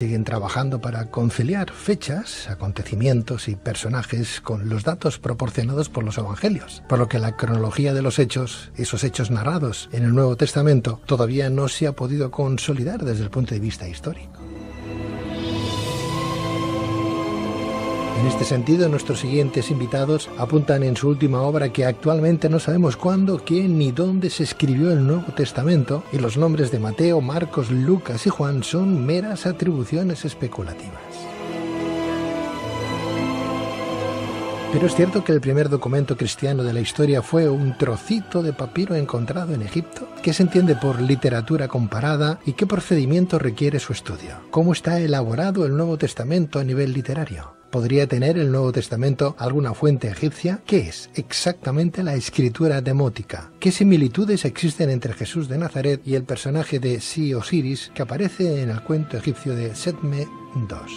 Siguen trabajando para conciliar fechas, acontecimientos y personajes con los datos proporcionados por los evangelios, por lo que la cronología de los hechos, esos hechos narrados en el Nuevo Testamento, todavía no se ha podido consolidar desde el punto de vista histórico. En este sentido, nuestros siguientes invitados apuntan en su última obra que actualmente no sabemos cuándo, quién ni dónde se escribió el Nuevo Testamento, y los nombres de Mateo, Marcos, Lucas y Juan son meras atribuciones especulativas. Pero es cierto que el primer documento cristiano de la historia fue un trocito de papiro encontrado en Egipto. ¿Qué se entiende por literatura comparada y qué procedimiento requiere su estudio? ¿Cómo está elaborado el Nuevo Testamento a nivel literario? ¿Podría tener el Nuevo Testamento alguna fuente egipcia? ¿Qué es exactamente la escritura demótica? ¿Qué similitudes existen entre Jesús de Nazaret y el personaje de Si Osiris que aparece en el cuento egipcio de Setne II?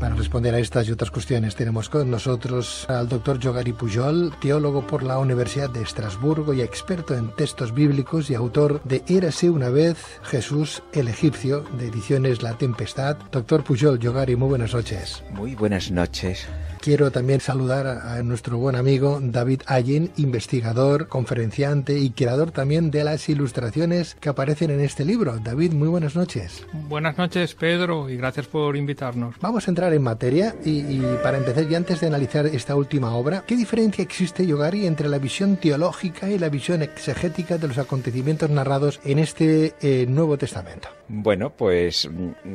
Para responder a estas y otras cuestiones tenemos con nosotros al doctor Yogari Pujol, teólogo por la Universidad de Estrasburgo y experto en textos bíblicos y autor de Érase una vez Jesús, el egipcio, de ediciones La Tempestad. Doctor Pujol, Yogari, muy buenas noches. Muy buenas noches. Quiero también saludar a nuestro buen amigo David Allen, investigador, conferenciante y creador también de las ilustraciones que aparecen en este libro. David, muy buenas noches. Buenas noches, Pedro, y gracias por invitarnos. Vamos a entrar en materia y para empezar, y antes de analizar esta última obra, ¿qué diferencia existe, Yogari, entre la visión teológica y la visión exegética de los acontecimientos narrados en este Nuevo Testamento? Bueno, pues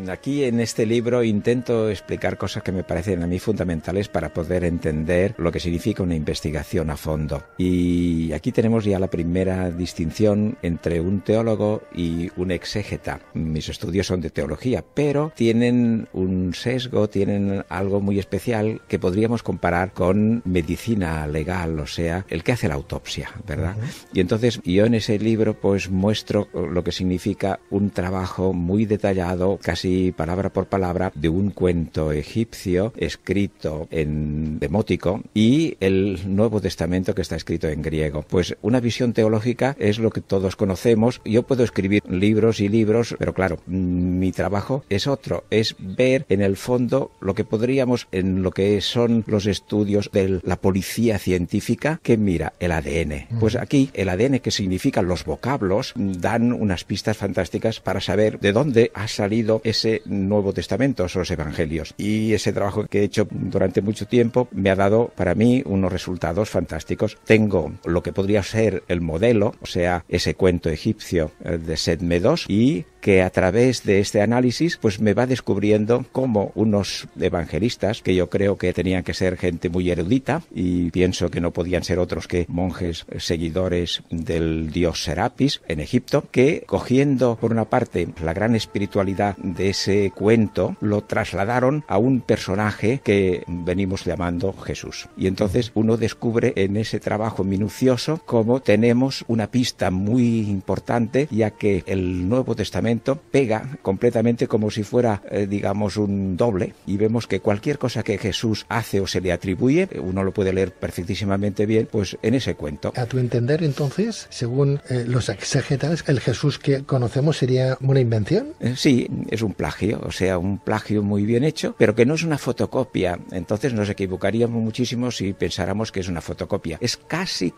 aquí en este libro intento explicar cosas que me parecen a mí fundamentales para poder entender lo que significa una investigación a fondo. Y aquí tenemos ya la primera distinción entre un teólogo y un exégeta. Mis estudios son de teología, pero tienen un sesgo, tienen algo muy especial que podríamos comparar con medicina legal, o sea, el que hace la autopsia, ¿verdad? Y entonces yo en ese libro pues muestro lo que significa un trabajo muy detallado, casi palabra por palabra, de un cuento egipcio escrito en demótico y el Nuevo Testamento que está escrito en griego. Pues una visión teológica es lo que todos conocemos. Yo puedo escribir libros y libros, pero claro, mi trabajo es otro, es ver en el fondo lo que podríamos, en lo que son los estudios de la policía científica que mira el ADN. Pues aquí el ADN, que significan los vocablos, dan unas pistas fantásticas para saber de dónde ha salido ese Nuevo Testamento, esos evangelios. Y ese trabajo que he hecho durante mucho tiempo me ha dado para mí unos resultados fantásticos. Tengo lo que podría ser el modelo, o sea, ese cuento egipcio de Setne II, y que a través de este análisis pues me va descubriendo cómo unos evangelistas, que yo creo que tenían que ser gente muy erudita, y pienso que no podían ser otros que monjes seguidores del dios Serapis en Egipto, que cogiendo por una parte la gran espiritualidad de ese cuento, lo trasladaron a un personaje que venimos llamando Jesús. Y entonces uno descubre en ese trabajo minucioso cómo tenemos una pista muy importante, ya que el Nuevo Testamento pega completamente como si fuera, digamos, un doble, y vemos que cualquier cosa que Jesús hace o se le atribuye, uno lo puede leer perfectísimamente bien, pues en ese cuento. A tu entender, entonces, según los exégetas, el Jesús que conocemos sería una invención. Sí, es un plagio, o sea, un plagio muy bien hecho, pero que no es una fotocopia. Entonces nos equivocaríamos muchísimo si pensáramos que es una fotocopia. Es casi,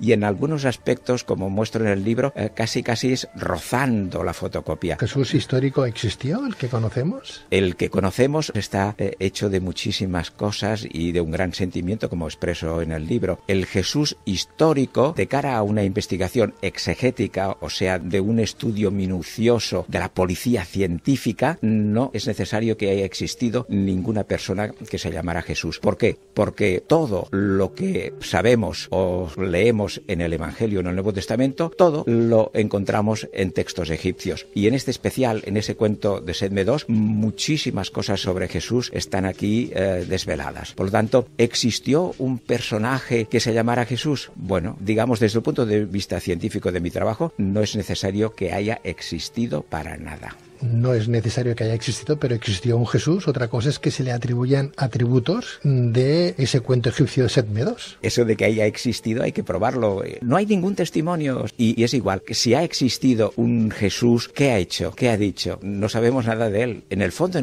y en algunos aspectos, como muestro en el libro, casi es rozando la fotocopia. ¿Jesús histórico existió, el que conocemos? El que conocemos está hecho de muchísimas cosas y de un gran sentimiento, como expreso en el libro. El Jesús histórico, de cara a una investigación exegética, o sea, de un estudio minucioso de la policía científica, no es necesario que haya existido ninguna persona que se llamara a Jesús. ¿Por qué? Porque todo lo que sabemos o leemos en el Evangelio, en el Nuevo Testamento, todo lo encontramos en textos egipcios. Y en este especial, en ese cuento de Setne II, muchísimas cosas sobre Jesús están aquí desveladas. Por lo tanto, ¿existió un personaje que se llamara Jesús? Bueno, digamos, desde el punto de vista científico de mi trabajo, no es necesario que haya existido para nada. no es necesario que haya existido, pero existió un Jesús. Otra cosa es que se le atribuyan atributos de ese cuento egipcio de Setne II. Eso de que haya existido hay que probarlo. No hay ningún testimonio. Y es igual, si ha existido un Jesús, ¿qué ha hecho? ¿Qué ha dicho? No sabemos nada de él. En el fondo,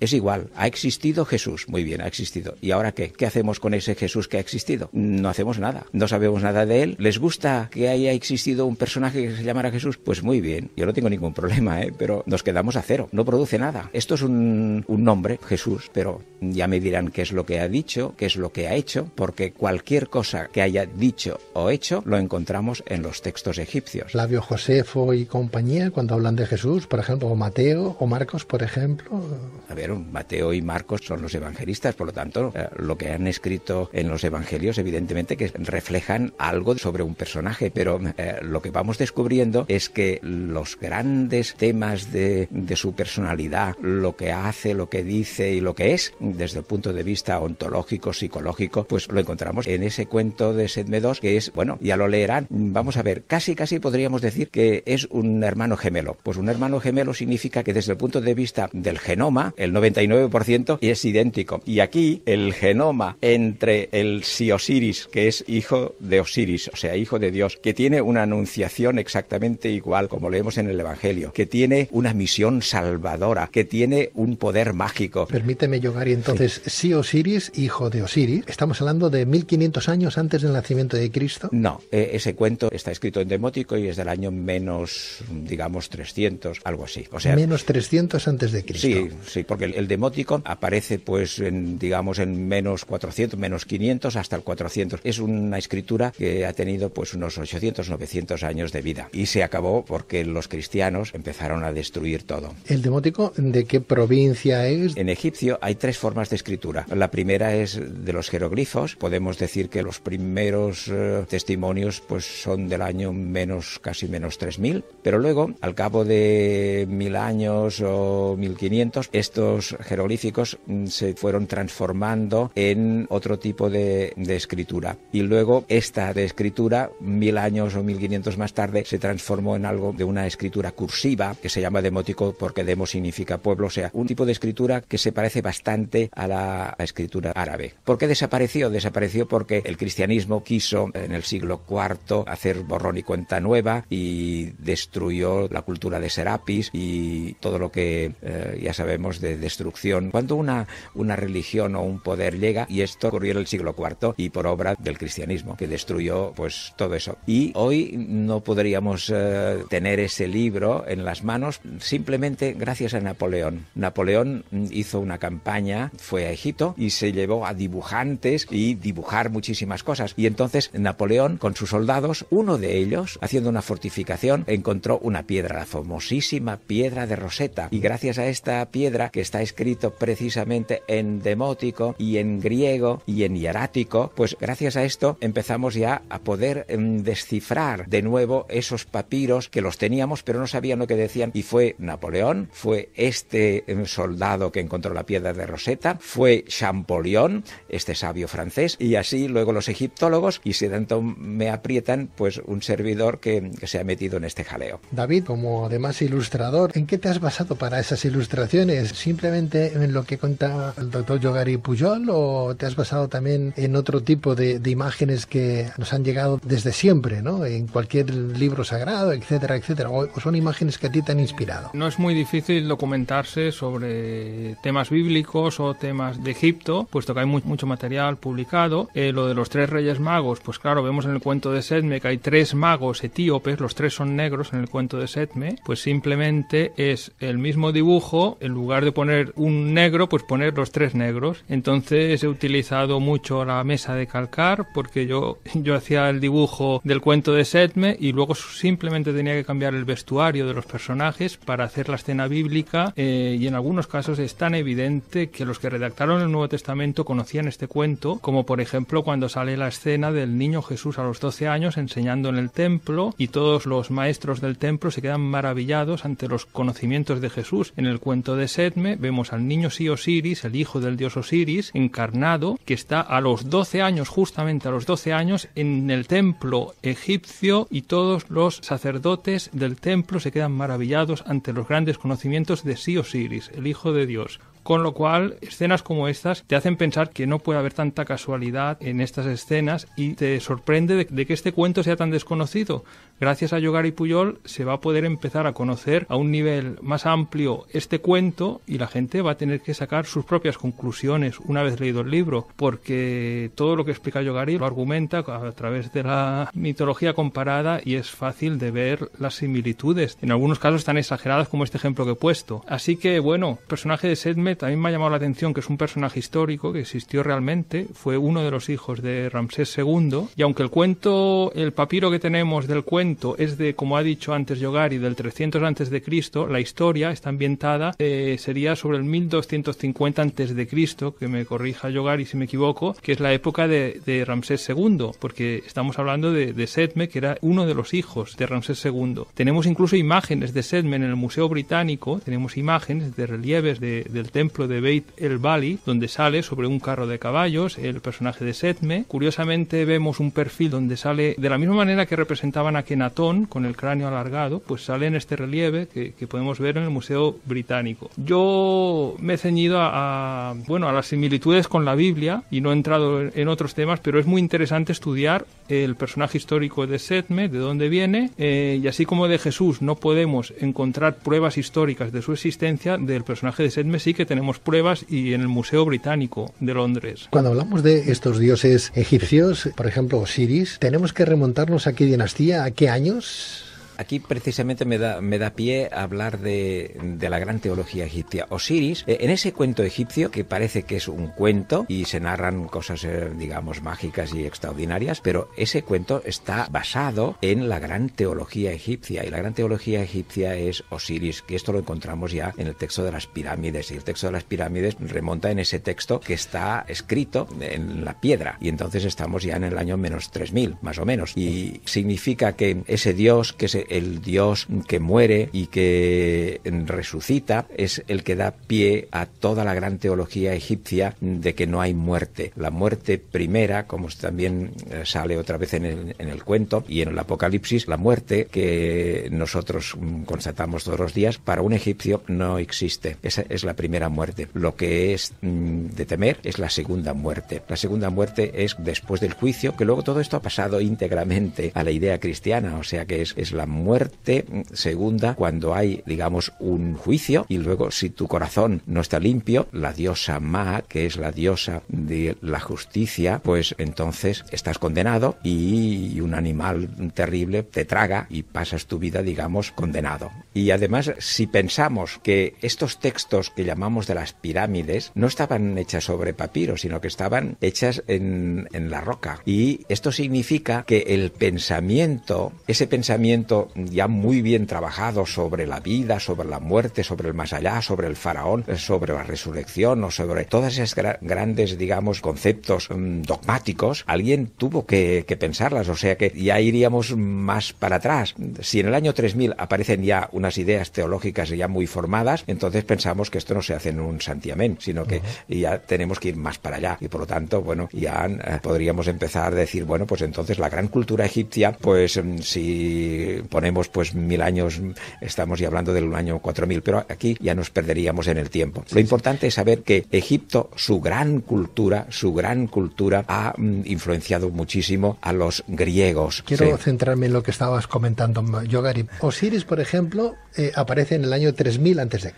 es igual. Ha existido Jesús. Muy bien, ha existido. ¿Y ahora qué? ¿Qué hacemos con ese Jesús que ha existido? No hacemos nada. No sabemos nada de él. ¿Les gusta que haya existido un personaje que se llamara Jesús? Pues muy bien. Yo no tengo ningún problema, pero nos quedamos a cero. No produce nada. Esto es un nombre, Jesús, pero ya me dirán qué es lo que ha dicho, qué es lo que ha hecho, porque cualquier cosa que haya dicho o hecho lo encontramos en los textos egipcios. Flavio Josefo y compañía, cuando hablan de Jesús, por ejemplo, o Mateo o Marcos, por ejemplo. A ver, Mateo y Marcos son los evangelistas, por lo tanto, lo que han escrito en los evangelios, evidentemente, que reflejan algo sobre un personaje, pero lo que vamos descubriendo es que los grandes temas de su personalidad, lo que hace, lo que dice y lo que es, desde el punto de vista ontológico, psicológico, pues lo encontramos en ese cuento de Setne II, que es, bueno, ya lo leerán, vamos a ver, casi podríamos decir que es un hermano gemelo. Pues un hermano gemelo significa que desde el punto de vista del genoma, el 99% es idéntico. Y aquí el genoma entre el Si Osiris, que es hijo de Osiris, o sea, hijo de Dios, que tiene una anunciación exactamente igual, como leemos en el Evangelio, que tiene una misión salvadora, que tiene un poder mágico. Permíteme, Yogari, entonces, sí. Si Osiris, hijo de Osiris, ¿estamos hablando de 1500 años antes del nacimiento de Cristo? No, ese cuento está escrito en demótico y es del año menos, digamos, 300, algo así. O sea, menos 300 antes de Cristo. Sí, porque el demótico aparece, pues, en menos 400, menos 500, hasta el 400. Es una escritura que ha tenido, pues, unos 800, 900 años de vida. Y se acabó porque los cristianos empezaron a destruir todo. ¿El demótico de qué provincia es? En egipcio hay tres formas de escritura. La primera es de los jeroglíficos. Podemos decir que los primeros testimonios, pues, son del año casi menos 3000. Pero luego, al cabo de 1000 años o 1500, estos jeroglíficos se fueron transformando en otro tipo de escritura. Y luego esta de escritura, 1000 años o 1500 más tarde, se transformó en algo de una escritura cursiva, que se llama demótico porque demo significa pueblo, o sea, un tipo de escritura que se parece bastante a la escritura árabe. ¿Por qué desapareció? Desapareció porque el cristianismo quiso, en el siglo IV, hacer borrón y cuenta nueva y destruyó la cultura de Serapis y todo lo que ya sabemos de destrucción. Cuando una religión o un poder llega, y esto ocurrió en el siglo IV y por obra del cristianismo, que destruyó, pues, todo eso. Y hoy no podríamos tener ese libro en las manos simplemente gracias a Napoleón. Napoleón hizo una campaña, fue a Egipto y se llevó a dibujantes y dibujar muchísimas cosas. Y entonces Napoleón, con sus soldados, uno de ellos, haciendo una fortificación, encontró una piedra, la famosísima piedra de Rosetta. Y gracias a esta piedra, que está escrito precisamente en demótico y en griego y en hierático, pues gracias a esto empezamos ya a poder descifrar de nuevo esos papiros que los teníamos pero no sabían lo que decían. Y fue Napoleón, fue este soldado que encontró la piedra de Rosetta, fue Champollion, este sabio francés, y así luego los egiptólogos, y si tanto me aprietan, pues un servidor que se ha metido en este jaleo. David, como además ilustrador, ¿en qué te has basado para esas ilustraciones? ¿Simplemente en lo que contaba el doctor Yogari Pujol o te has basado también en otro tipo de imágenes que nos han llegado desde siempre, ¿no? En cualquier libro sagrado, etcétera, etcétera. ¿O son imágenes que a ti te han inspirado? No es muy difícil documentarse sobre temas bíblicos o temas de Egipto, puesto que hay mucho material publicado. Lo de los tres reyes magos, pues claro, vemos en el cuento de Setne que hay tres magos etíopes, los tres son negros en el cuento de Setne, pues simplemente es el mismo dibujo, en lugar de poner un negro, pues poner los tres negros. Entonces he utilizado mucho la mesa de calcar, porque yo hacía el dibujo del cuento de Setne y luego simplemente tenía que cambiar el vestuario de los personajes para hacer la escena bíblica, y en algunos casos es tan evidente que los que redactaron el Nuevo Testamento conocían este cuento, como por ejemplo cuando sale la escena del niño Jesús a los 12 años enseñando en el templo, y todos los maestros del templo se quedan maravillados ante los conocimientos de Jesús. En el cuento de Setne vemos al niño Si Osiris, el hijo del dios Osiris encarnado, que está a los 12 años, justamente a los 12 años, en el templo egipcio, y todos los sacerdotes del templo se quedan maravillados ante ante los grandes conocimientos de Si Osiris, el hijo de Dios. Con lo cual, escenas como estas te hacen pensar que no puede haber tanta casualidad en estas escenas y te sorprende de que este cuento sea tan desconocido. Gracias a Yogari Pujol se va a poder empezar a conocer a un nivel más amplio este cuento y la gente va a tener que sacar sus propias conclusiones una vez leído el libro, porque todo lo que explica Yogari lo argumenta a través de la mitología comparada y es fácil de ver las similitudes, en algunos casos tan exageradas como este ejemplo que he puesto. Así que, bueno, el personaje de Setne también me ha llamado la atención, que es un personaje histórico que existió realmente, fue uno de los hijos de Ramsés II, y aunque el cuento, el papiro que tenemos del cuento es de, como ha dicho antes Yogari, del 300 a.C., la historia está ambientada, sería sobre el 1250 a.C., que me corrija Yogari si me equivoco, que es la época de Ramsés II, porque estamos hablando de Setne, que era uno de los hijos de Ramsés II. Tenemos incluso imágenes de Setne en el Museo Británico, tenemos imágenes de relieves del templo de Beit el Bali, donde sale sobre un carro de caballos el personaje de Setne. Curiosamente vemos un perfil donde sale, de la misma manera que representaban a Akhenatón, con el cráneo alargado, pues sale en este relieve que podemos ver en el Museo Británico. Yo me he ceñido a las similitudes con la Biblia y no he entrado en otros temas, pero es muy interesante estudiar el personaje histórico de Setne, de dónde viene, y así como de Jesús no podemos encontrar pruebas históricas de su existencia, del personaje de Setne sí que tenemos pruebas, y en el Museo Británico de Londres. Cuando hablamos de estos dioses egipcios, por ejemplo Osiris, ¿tenemos que remontarnos a qué dinastía, a qué años? Aquí precisamente me da pie a hablar de la gran teología egipcia. Osiris, en ese cuento egipcio, que parece que es un cuento y se narran cosas, digamos, mágicas y extraordinarias, pero ese cuento está basado en la gran teología egipcia, y la gran teología egipcia es Osiris, que esto lo encontramos ya en el texto de las pirámides, y el texto de las pirámides remonta en ese texto que está escrito en la piedra, y entonces estamos ya en el año menos 3000, más o menos, y significa que ese dios que se el dios que muere y que resucita es el que da pie a toda la gran teología egipcia de que no hay muerte. La muerte primera, como también sale otra vez en el cuento y en el Apocalipsis, la muerte que nosotros constatamos todos los días, para un egipcio no existe. Esa es la primera muerte. Lo que es de temer es la segunda muerte. La segunda muerte es después del juicio, que luego todo esto ha pasado íntegramente a la idea cristiana, o sea que es la muerte segunda, cuando hay, digamos, un juicio, y luego, si tu corazón no está limpio, la diosa Maat, que es la diosa de la justicia, pues entonces estás condenado y un animal terrible te traga y pasas tu vida, digamos, condenado. Y además, si pensamos que estos textos que llamamos de las pirámides no estaban hechas sobre papiro, sino que estaban hechas en la roca, y esto significa que el pensamiento, ese pensamiento ya muy bien trabajado sobre la vida, sobre la muerte, sobre el más allá, sobre el faraón, sobre la resurrección o sobre todas esas grandes, digamos, conceptos dogmáticos, alguien tuvo que pensarlas, o sea que ya iríamos más para atrás. Si en el año 3000 aparecen ya unas ideas teológicas ya muy formadas, entonces pensamos que esto no se hace en un santiamén, sino que ya tenemos que ir más para allá, y por lo tanto, bueno, ya podríamos empezar a decir, bueno, pues entonces la gran cultura egipcia, pues si ponemos pues 1000 años, estamos ya hablando del año 4000, pero aquí ya nos perderíamos en el tiempo. Lo importante es saber que Egipto, su gran cultura ha influenciado muchísimo a los griegos. Quiero centrarme en lo que estabas comentando, Yogari. Osiris, por ejemplo, aparece en el año 3000 a.C.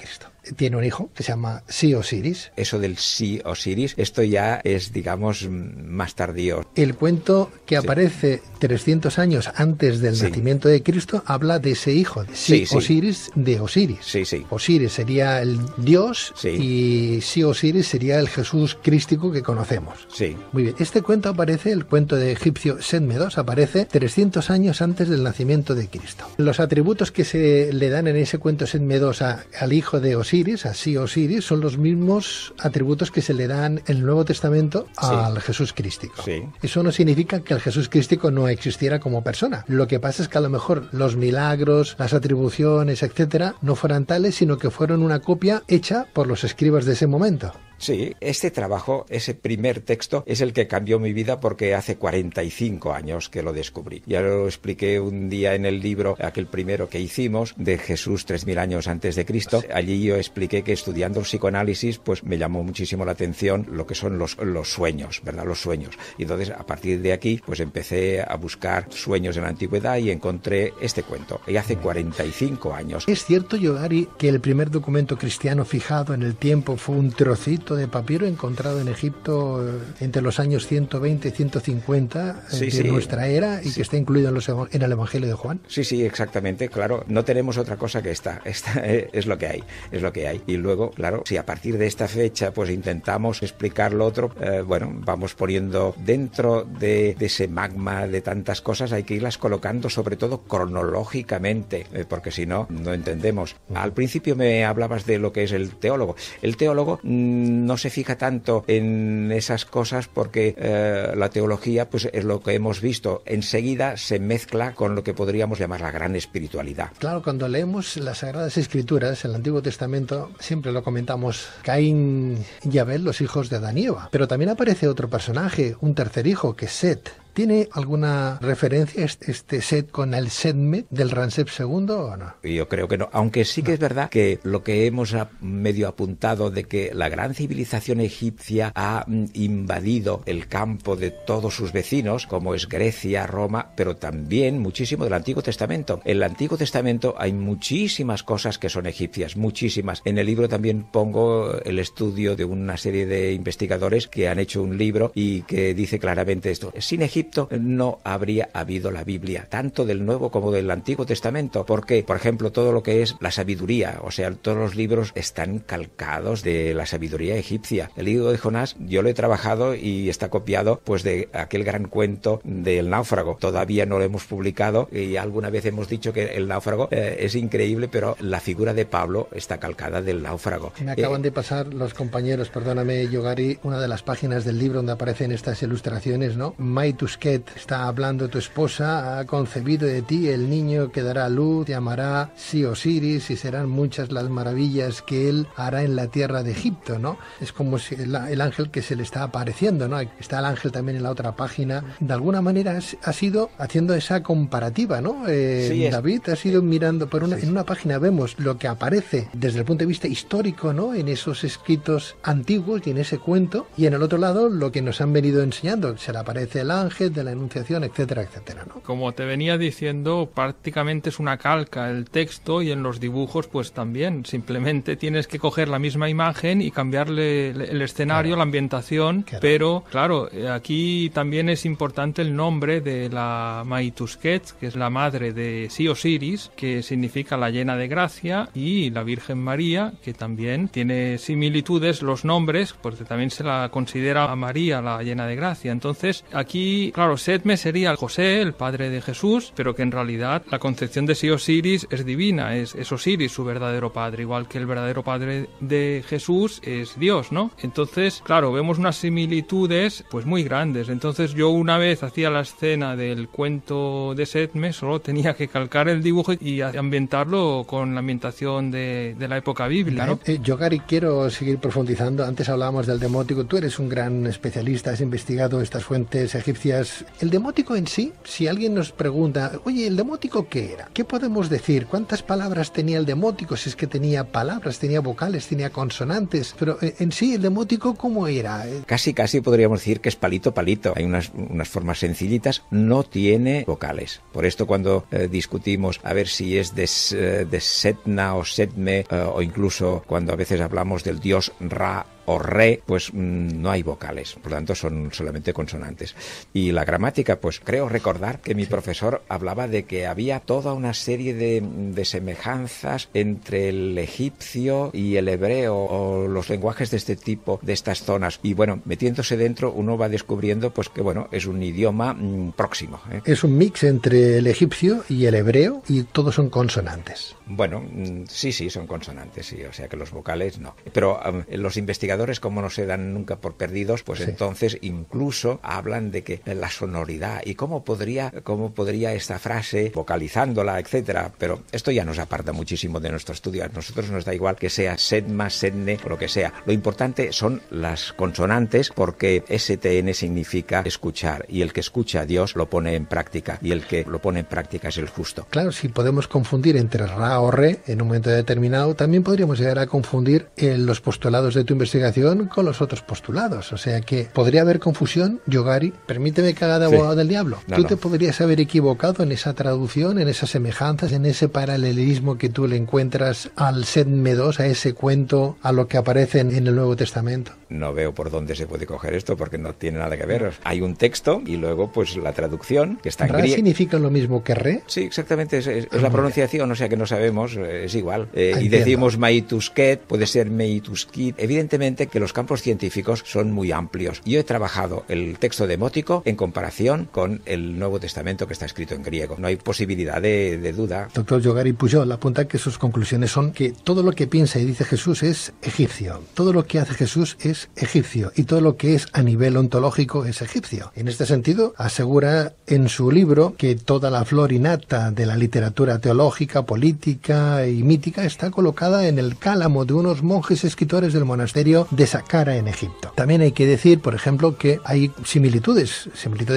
Tiene un hijo que se llama Si Osiris. Eso del Si Osiris, esto ya es, digamos, más tardío. El cuento que aparece 300 años antes del nacimiento de Cristo habla de ese hijo, de Osiris, de Osiris. Osiris sería el dios y Si Osiris sería el Jesús crístico que conocemos. Muy bien, este cuento aparece, el cuento de egipcio Setne II, aparece 300 años antes del nacimiento de Cristo. Los atributos que se le dan en ese cuento Setne II al hijo de Osiris, a Si Osiris, son los mismos atributos que se le dan en el Nuevo Testamento al Jesús crístico. Eso no significa que el Jesús crístico no existiera como persona. Lo que pasa es que a lo mejor los milagros, las atribuciones, etcétera, no fueran tales, sino que fueron una copia hecha por los escribas de ese momento. Sí, este trabajo, ese primer texto, es el que cambió mi vida porque hace 45 años que lo descubrí. Ya lo expliqué un día en el libro, aquel primero que hicimos, de Jesús 3000 años antes de Cristo. Allí yo expliqué que estudiando el psicoanálisis, pues me llamó muchísimo la atención lo que son los sueños, ¿verdad? Los sueños. Y entonces, a partir de aquí, pues empecé a buscar sueños en la antigüedad y encontré este cuento. Y hace 45 años. ¿Es cierto, Yogari, que el primer documento cristiano fijado en el tiempo fue un trocito de papiro encontrado en Egipto entre los años 120 y 150 de nuestra era y que está incluido en el Evangelio de Juan? Sí, sí, exactamente, claro, no tenemos otra cosa que esta es lo que hay, es lo que hay. Y luego, claro, si a partir de esta fecha pues intentamos explicar lo otro, bueno, vamos poniendo dentro de ese magma de tantas cosas, hay que irlas colocando sobre todo cronológicamente, porque si no, no entendemos. Al principio me hablabas de lo que es el teólogo. El teólogo no se fija tanto en esas cosas porque la teología, pues es lo que hemos visto, enseguida se mezcla con lo que podríamos llamar la gran espiritualidad. Claro, cuando leemos las Sagradas Escrituras, el Antiguo Testamento, siempre lo comentamos, Caín y Abel, los hijos de Adán y Eva, pero también aparece otro personaje, un tercer hijo, que es Set. ¿Tiene alguna referencia este Set con el Setne del Ramsés II o no? Yo creo que no, aunque sí que es verdad que lo que hemos medio apuntado de que la gran civilización egipcia ha invadido el campo de todos sus vecinos, como es Grecia, Roma, pero también muchísimo del Antiguo Testamento. En el Antiguo Testamento hay muchísimas cosas que son egipcias, muchísimas. En el libro también pongo el estudio de una serie de investigadores que han hecho un libro y que dice claramente esto. Sin Egipto no habría habido la Biblia, tanto del Nuevo como del Antiguo Testamento, porque, por ejemplo, todo lo que es la sabiduría, o sea, todos los libros están calcados de la sabiduría egipcia. El libro de Jonás, yo lo he trabajado y está copiado, pues, de aquel gran cuento del náufrago. Todavía no lo hemos publicado y alguna vez hemos dicho que el náufrago es increíble, pero la figura de Pablo está calcada del náufrago. Me acaban de pasar los compañeros, perdóname, Yogari, una de las páginas del libro donde aparecen estas ilustraciones, ¿no? Maitusket está hablando tu esposa, ha concebido de ti el niño que dará luz, te llamará Si Osiris y serán muchas las maravillas que él hará en la tierra de Egipto, ¿no? Es como si el ángel que se le está apareciendo, ¿no? Está el ángel también en la otra página. De alguna manera has ido haciendo esa comparativa, ¿no? David, has ido mirando, en una página vemos lo que aparece desde el punto de vista histórico, ¿no? En esos escritos antiguos y en ese cuento, y en el otro lado lo que nos han venido enseñando, se le aparece el ángel de la enunciación, etcétera, etcétera, ¿no? Como te venía diciendo, prácticamente es una calca el texto y en los dibujos pues también, simplemente tienes que coger la misma imagen y cambiarle el escenario, claro, la ambientación, claro. Pero claro, aquí también es importante el nombre de la Maitusket, que es la madre de Si Osiris, que significa la llena de gracia, y la Virgen María, que también tiene similitudes los nombres, porque también se la considera a María la llena de gracia. Entonces aquí, claro, Setne sería José, el padre de Jesús, pero que en realidad la concepción de Si Osiris es divina, es Osiris su verdadero padre, igual que el verdadero padre de Jesús es Dios, ¿no? Entonces, claro, vemos unas similitudes pues muy grandes. Entonces yo una vez hacía la escena del cuento de Setne, solo tenía que calcar el dibujo y ambientarlo con la ambientación de la época bíblica, ¿no? Yogari, quiero seguir profundizando. Antes hablábamos del demótico, tú eres un gran especialista, has investigado estas fuentes egipcias. El demótico en sí, si alguien nos pregunta, oye, ¿el demótico qué era? ¿Qué podemos decir? ¿Cuántas palabras tenía el demótico? Si es que tenía palabras, tenía vocales, tenía consonantes, pero en sí, ¿el demótico cómo era? Casi, casi podríamos decir que es palito, palito. Hay unas formas sencillitas, no tiene vocales. Por esto cuando discutimos a ver si es de Setna o Setne, o incluso cuando a veces hablamos del dios Ra, o Re, pues no hay vocales, por lo tanto son solamente consonantes. Y la gramática, pues creo recordar que mi profesor hablaba de que había toda una serie de semejanzas entre el egipcio y el hebreo, o los lenguajes de este tipo, de estas zonas. Y bueno, metiéndose dentro uno va descubriendo pues que bueno, es un idioma próximo, ¿eh? Es un mix entre el egipcio y el hebreo y todos son consonantes. Bueno, sí, son consonantes, sí, o sea que los vocales no. Pero los investigadores historiadores, como no se dan nunca por perdidos, pues entonces incluso hablan de que la sonoridad y cómo podría esta frase, vocalizándola, etcétera. Pero esto ya nos aparta muchísimo de nuestro estudio. A nosotros nos da igual que sea Setma, Setne o lo que sea. Lo importante son las consonantes, porque STN significa escuchar, y el que escucha a Dios lo pone en práctica, y el que lo pone en práctica es el justo. Claro, si podemos confundir entre Ra o Re en un momento determinado, también podríamos llegar a confundir los postulados de tu investigación con los otros postulados. O sea que podría haber confusión, Yogari, permíteme que haga de abogado del diablo. No, tú te podrías haber equivocado en esa traducción, en esas semejanzas, en ese paralelismo que tú le encuentras al Setne II, a ese cuento, a lo que aparece en el Nuevo Testamento. No veo por dónde se puede coger esto, porque no tiene nada que ver. Hay un texto y luego pues la traducción, que está en griego. ¿Ra significa lo mismo que re? Sí, exactamente, es la pronunciación, o sea que no sabemos, es igual. Y decimos Maitusket, puede ser Mehitouskhet. Evidentemente que los campos científicos son muy amplios. Yo he trabajado el texto demótico en comparación con el Nuevo Testamento, que está escrito en griego. No hay posibilidad de duda. Doctor Yogari Pujol apunta que sus conclusiones son que todo lo que piensa y dice Jesús es egipcio, todo lo que hace Jesús es egipcio, y todo lo que es a nivel ontológico es egipcio. En este sentido, asegura en su libro que toda la flor innata de la literatura teológica, política y mítica está colocada en el cálamo de unos monjes escritores del monasterio de Saqqara en Egipto. También hay que decir, por ejemplo, que hay similitudes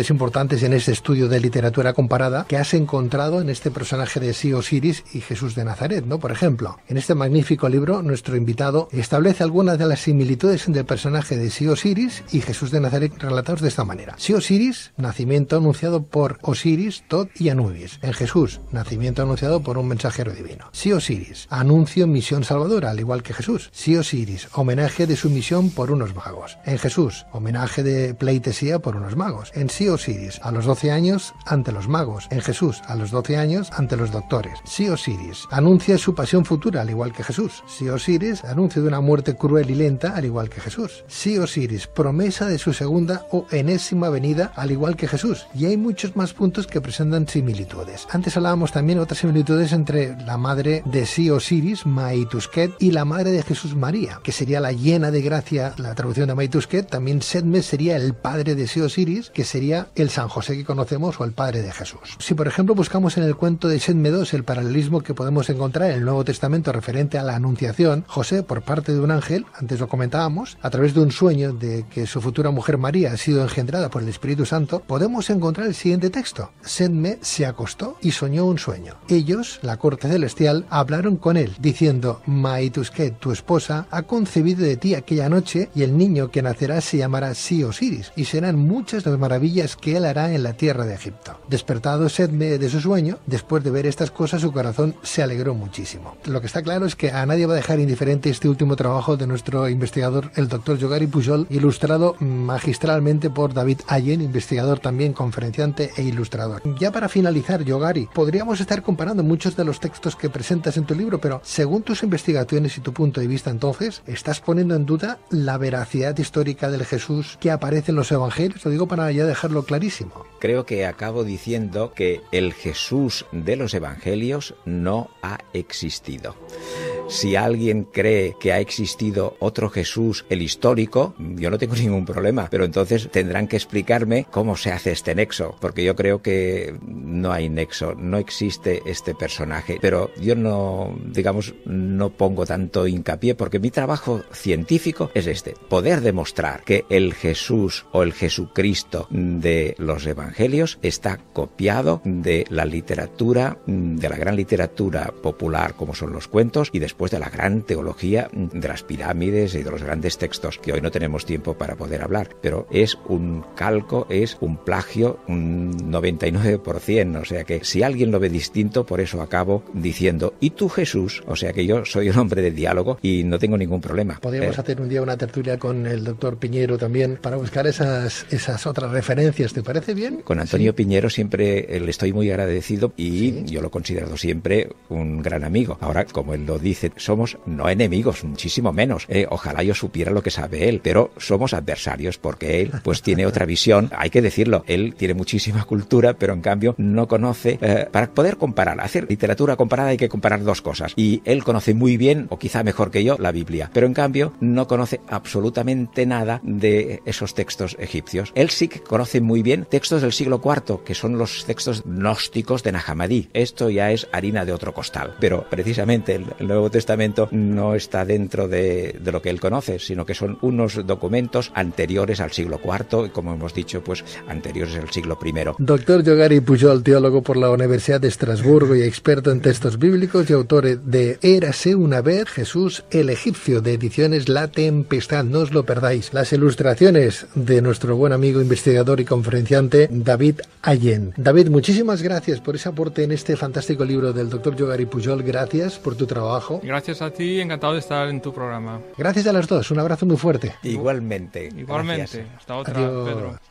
importantes en este estudio de literatura comparada que has encontrado en este personaje de Si Osiris y Jesús de Nazaret, ¿no? Por ejemplo, en este magnífico libro, nuestro invitado establece algunas de las similitudes del personaje de Si Osiris y Jesús de Nazaret relatados de esta manera. Si Osiris, nacimiento anunciado por Osiris, Thoth y Anubis. En Jesús, nacimiento anunciado por un mensajero divino. Si Osiris, anuncio misión salvadora, al igual que Jesús. Si Osiris, homenaje de su misión por unos magos. En Jesús, homenaje de pleitesía por unos magos. En Si Osiris, a los 12 años ante los magos. En Jesús, a los 12 años ante los doctores. Si Osiris, anuncia su pasión futura, al igual que Jesús. Si Osiris, anuncio de una muerte cruel y lenta, al igual que Jesús. Si Osiris, promesa de su segunda o enésima venida, al igual que Jesús. Y hay muchos más puntos que presentan similitudes. Antes hablábamos también de otras similitudes entre la madre de Si Osiris, Maitusket, y la madre de Jesús, María, que sería la llena de gracia, la traducción de Maitusket. También Setne sería el padre de Si Osiris, que sería el San José que conocemos o el padre de Jesús. Si por ejemplo buscamos en el cuento de Setne II el paralelismo que podemos encontrar en el Nuevo Testamento referente a la anunciación, José por parte de un ángel, antes lo comentábamos, a través de un sueño de que su futura mujer María ha sido engendrada por el Espíritu Santo, podemos encontrar el siguiente texto. Setne se acostó y soñó un sueño. Ellos, la corte celestial, hablaron con él, diciendo: Maitusket, tu esposa, ha concebido de ti aquella noche, y el niño que nacerá se llamará Si Osiris, y serán muchas las maravillas que él hará en la tierra de Egipto. Despertado Setne de su sueño, después de ver estas cosas, su corazón se alegró muchísimo. Lo que está claro es que a nadie va a dejar indiferente este último trabajo de nuestro investigador, el doctor Yogari Pujol, ilustrado magistralmente por David Allen, investigador también, conferenciante e ilustrador. Ya para finalizar, Yogari, podríamos estar comparando muchos de los textos que presentas en tu libro, pero según tus investigaciones y tu punto de vista, entonces, ¿estás poniendo en duda la veracidad histórica del Jesús que aparece en los evangelios? Lo digo para ya dejarlo clarísimo. Creo que acabo diciendo que el Jesús de los evangelios no ha existido. Si alguien cree que ha existido otro Jesús, el histórico, yo no tengo ningún problema, pero entonces tendrán que explicarme cómo se hace este nexo, porque yo creo que no hay nexo, no existe este personaje. Pero yo no, digamos, no pongo tanto hincapié, porque mi trabajo científico es este: poder demostrar que el Jesús o el Jesucristo de los evangelios está copiado de la literatura, de la gran literatura popular, como son los cuentos, y después de la gran teología de las pirámides y de los grandes textos, que hoy no tenemos tiempo para poder hablar, pero es un calco, es un plagio, un 99%, o sea que si alguien lo ve distinto, por eso acabo diciendo: ¿y tú, Jesús? O sea que yo soy un hombre de diálogo y no tengo ningún problema. Podríamos hacer un día una tertulia con el doctor Piñero también, para buscar esas otras referencias, ¿te parece bien? Con Antonio Piñero siempre le estoy muy agradecido, y yo lo considero siempre un gran amigo. Ahora, como él lo dice somos no enemigos, muchísimo menos. Ojalá yo supiera lo que sabe él, pero somos adversarios porque él pues tiene otra visión, hay que decirlo. Él tiene muchísima cultura, pero en cambio no conoce, para poder comparar, hacer literatura comparada hay que comparar dos cosas. Y él conoce muy bien, o quizá mejor que yo, la Biblia, pero en cambio no conoce absolutamente nada de esos textos egipcios. Él sí que conoce muy bien textos del siglo IV, que son los textos gnósticos de Nag Hammadi. Esto ya es harina de otro costal, pero precisamente el Nuevo Testamento no está dentro de lo que él conoce, sino que son unos documentos anteriores al siglo IV y, como hemos dicho, pues anteriores al siglo I. Doctor Yogari Pujol, teólogo por la Universidad de Estrasburgo y experto en textos bíblicos y autor de Érase una vez Jesús, el egipcio, de ediciones La Tempestad. No os lo perdáis. Las ilustraciones de nuestro buen amigo, investigador y conferenciante David Allen. David, muchísimas gracias por ese aporte en este fantástico libro del doctor Yogari Pujol. Gracias por tu trabajo. Gracias a ti, encantado de estar en tu programa. Gracias a los dos, un abrazo muy fuerte. Igualmente. Gracias. Hasta otra, Pedro.